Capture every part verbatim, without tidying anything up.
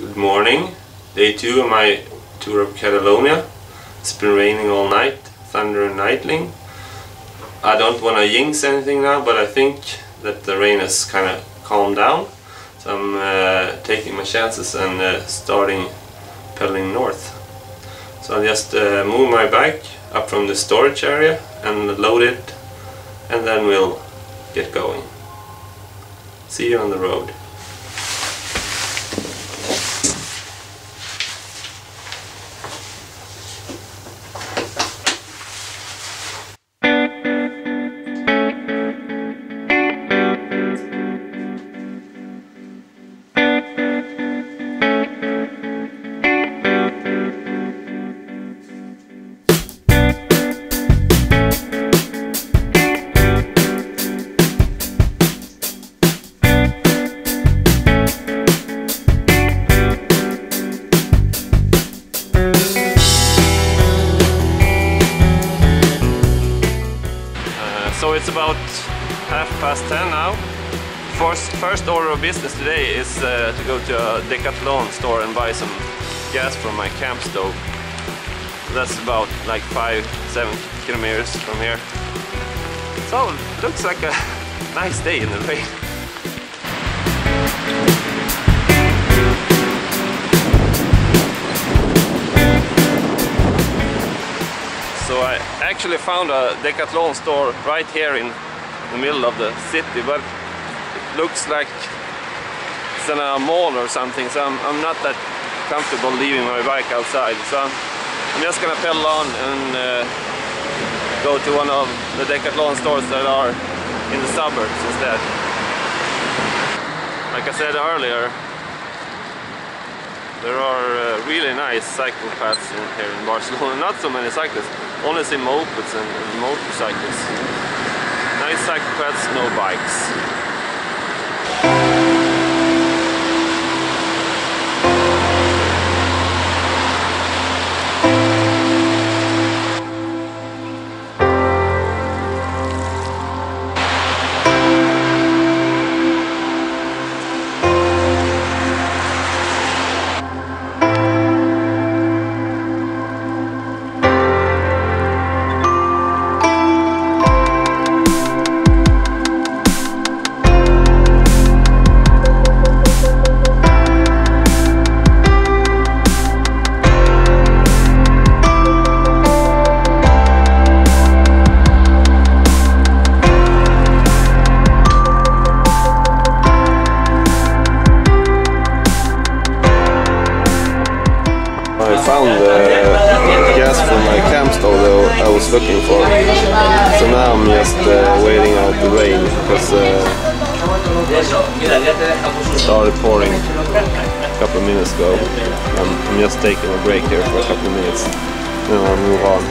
Good morning, day two of my tour of Catalonia. It's been raining all night, thunder and lightning. I don't want to jinx anything now, but I think that the rain has kind of calmed down. So I'm uh, taking my chances and uh, starting pedaling north. So I just uh, move my bike up from the storage area and load it, and then we'll get going. See you on the road. So it's about half past ten now. First, first order of business today is uh, to go to a Decathlon store and buy some gas from my camp stove. That's about like five, seven kilometers from here. So looks like a nice day in the rain. So I actually found a Decathlon store right here in the middle of the city, but it looks like it's in a mall or something, so I'm, I'm not that comfortable leaving my bike outside. So I'm, I'm just gonna pedal on and uh, go to one of the Decathlon stores that are in the suburbs instead. Like I said earlier, there are uh, really nice cycle paths in, here in Barcelona. Not so many cyclists, only see mopeds and, and motorcycles. Nice cycle paths, no bikes. Looking for. So now I'm just uh, waiting out the rain because uh, it started pouring a couple of minutes ago. I'm, I'm just taking a break here for a couple of minutes, then I'll move on.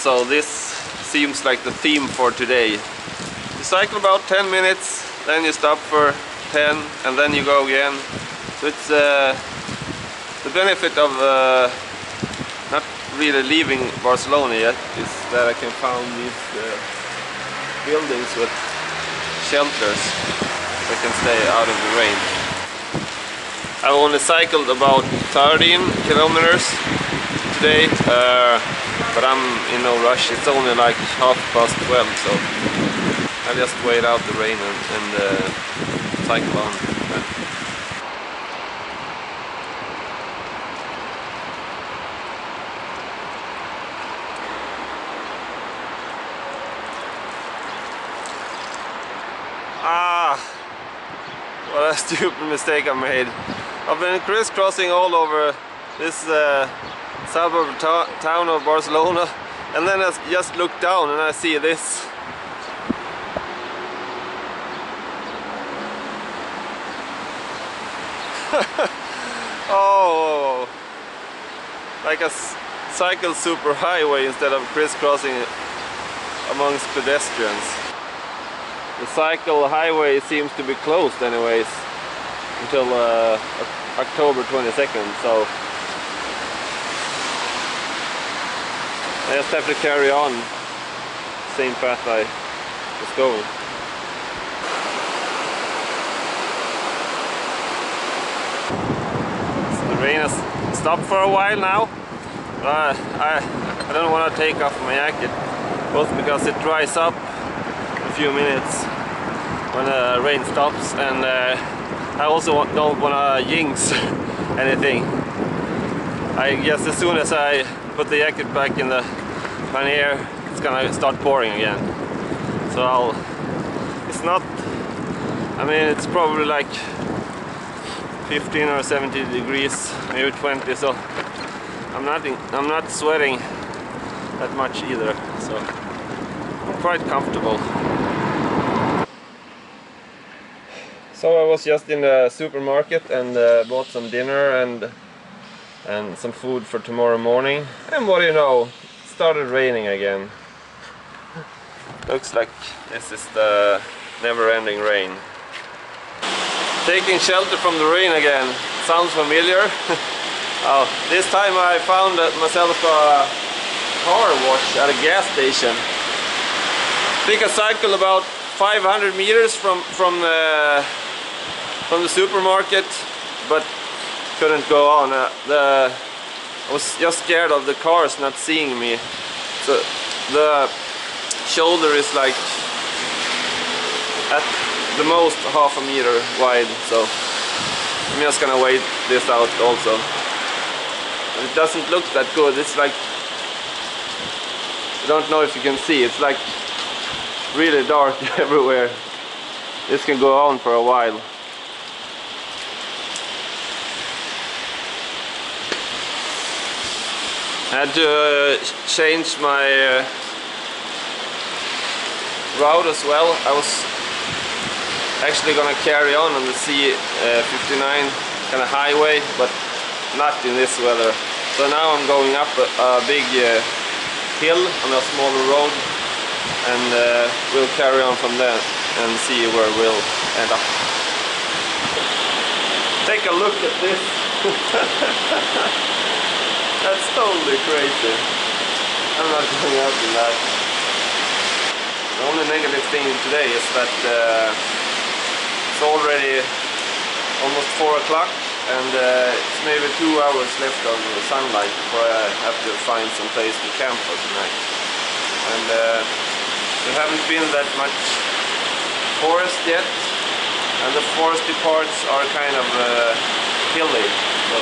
So this seems like the theme for today. You cycle about ten minutes, then you stop for ten, and then you go again. So it's uh, the benefit of uh, not really leaving Barcelona yet is that I can find these uh, buildings with shelters that can stay out of the rain. I've only cycled about thirteen kilometers today. Uh, But I'm in no rush, it's only like half past twelve, so I'll just wait out the rain and, and uh, cycle on. Ah, what a stupid mistake I made. I've been crisscrossing all over this uh, suburb town of Barcelona, and then I just look down and I see this. Oh, like a cycle superhighway instead of crisscrossing amongst pedestrians. The cycle highway seems to be closed anyways. until uh, October twenty-second, so I just have to carry on the same path I was going. So the rain has stopped for a while now. Uh, I, I don't want to take off my jacket, both because it dries up a few minutes when the rain stops, and uh, I also don't want to jinx anything. I guess as soon as I put the jacket back in the pannier, it's gonna start pouring again. So I'll, it's not, I mean, it's probably like fifteen or seventeen degrees, maybe twenty, so I'm not, in, I'm not sweating that much either, so I'm quite comfortable. So I was just in the supermarket and uh, bought some dinner and and some food for tomorrow morning. And what do you know, it started raining again. Looks like this is the never-ending rain. Taking shelter from the rain again. Sounds familiar. Oh, this time I found myself a car wash at a gas station. I think I cycled about five hundred meters from from the from the supermarket, but couldn't go on. Uh, the, I was just scared of the cars not seeing me. So the shoulder is like at the most half a meter wide. So I'm just gonna wait this out also. It doesn't look that good. It's like, I don't know if you can see. It's like really dark everywhere. This can go on for a while. I had to uh, change my uh, route as well. I was actually gonna carry on on the C fifty-nine kind of highway, but not in this weather. So now I'm going up a, a big uh, hill on a smaller road, and uh, we'll carry on from there and see where we'll end up. Take a look at this. That's totally crazy. I'm not going out in that. The only negative thing today is that uh, it's already almost four o'clock, and uh, it's maybe two hours left of the sunlight before I have to find some place to camp for tonight. And uh, there haven't been that much forest yet, and the foresty parts are kind of uh, hilly. So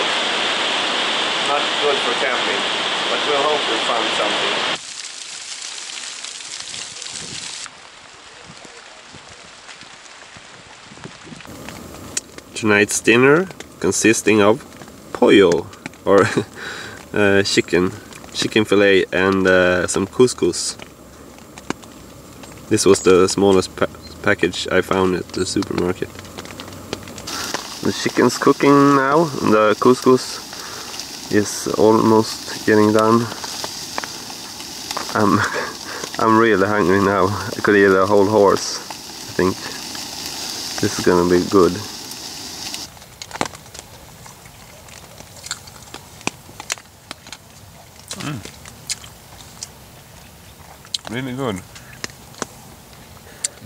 not good for camping, but we'll hope we find something. Tonight's dinner consisting of pollo, or uh, chicken, chicken fillet, and uh, some couscous. This was the smallest pa package I found at the supermarket. The chicken's cooking now, and the couscous is almost getting done. I'm, I'm really hungry now. I could eat a whole horse, I think. This is gonna be good. Mm. Really good.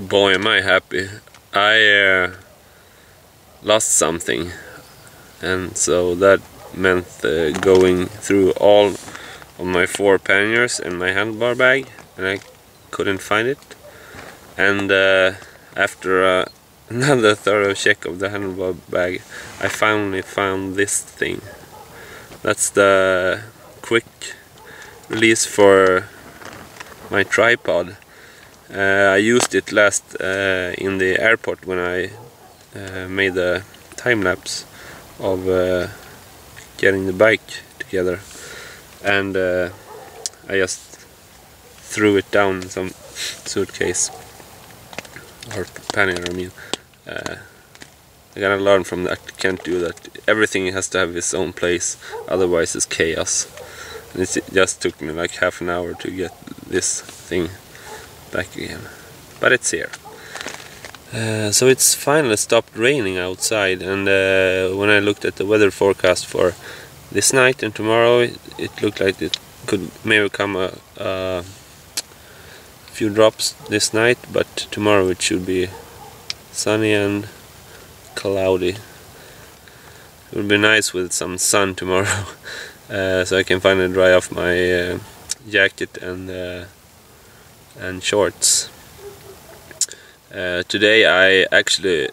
Boy, am I happy. I uh, lost something, and so that meant uh, going through all of my four panniers and my handlebar bag, and I couldn't find it. And uh, after uh, another thorough check of the handlebar bag, I finally found this thing. That's the quick release for my tripod. Uh, I used it last uh, in the airport when I uh, made a time lapse of uh, getting the bike together, and uh, I just threw it down in some suitcase or pannier. I mean, uh, I gotta learn from that. You can't do that. Everything has to have its own place, otherwise it's chaos. And it just took me like half an hour to get this thing back again, but it's here. Uh, so it's finally stopped raining outside, and uh, when I looked at the weather forecast for this night and tomorrow, it, it looked like it could maybe come a, a few drops this night, but tomorrow it should be sunny and cloudy. It would be nice with some sun tomorrow, uh, so I can finally dry off my uh, jacket and uh, and shorts. Uh, today I actually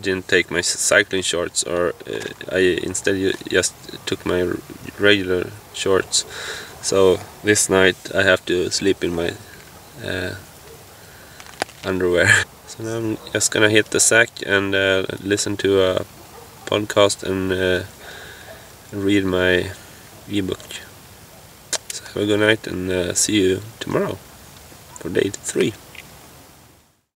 didn't take my cycling shorts, or uh, I instead just took my regular shorts. So this night I have to sleep in my uh, underwear. So now I'm just gonna hit the sack and uh, listen to a podcast and uh, read my ebook. So have a good night, and uh, see you tomorrow for day three.